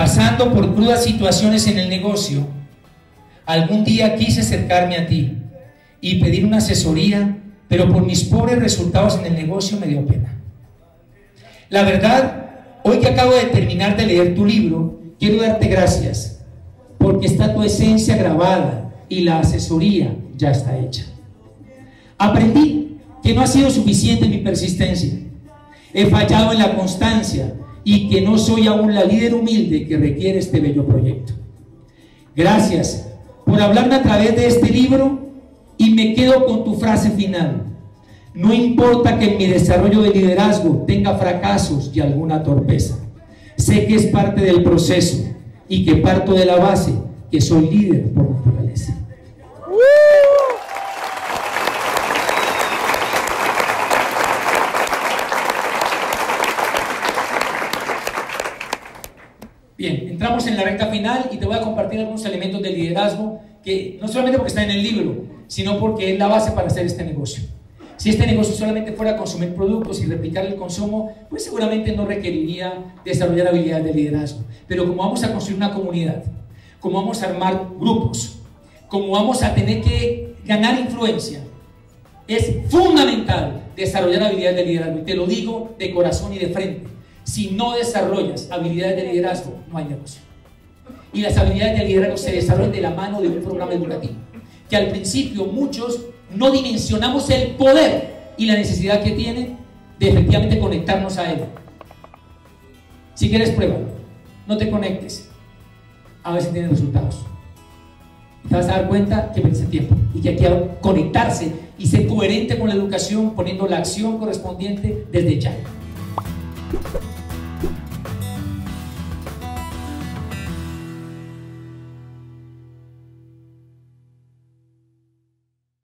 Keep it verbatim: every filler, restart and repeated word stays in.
pasando por crudas situaciones en el negocio, algún día quise acercarme a ti y pedir una asesoría, pero por mis pobres resultados en el negocio me dio pena. La verdad, hoy que acabo de terminar de leer tu libro, quiero darte gracias, porque está tu esencia grabada y la asesoría ya está hecha. Aprendí que no ha sido suficiente mi persistencia, he fallado en la constancia y que no soy aún la líder humilde que requiere este bello proyecto. Gracias por hablarme a través de este libro y me quedo con tu frase final. No importa que en mi desarrollo de liderazgo tenga fracasos y alguna torpeza. Sé que es parte del proceso y que parto de la base que soy líder por naturaleza. Bien, entramos en la recta final y te voy a compartir algunos elementos de liderazgo que no solamente porque está en el libro, sino porque es la base para hacer este negocio. Si este negocio solamente fuera a consumir productos y replicar el consumo, pues seguramente no requeriría desarrollar habilidades de liderazgo. Pero como vamos a construir una comunidad, como vamos a armar grupos, como vamos a tener que ganar influencia, es fundamental desarrollar habilidades de liderazgo. Y te lo digo de corazón y de frente. Si no desarrollas habilidades de liderazgo, no hay negocio. Y las habilidades de liderazgo se desarrollan de la mano de un programa educativo, que al principio muchos no dimensionamos el poder y la necesidad que tiene de efectivamente conectarnos a él. Si quieres, pruébalo. No te conectes. A ver si tienes resultados. Te vas a dar cuenta que merece tiempo y que hay que conectarse y ser coherente con la educación, poniendo la acción correspondiente desde ya.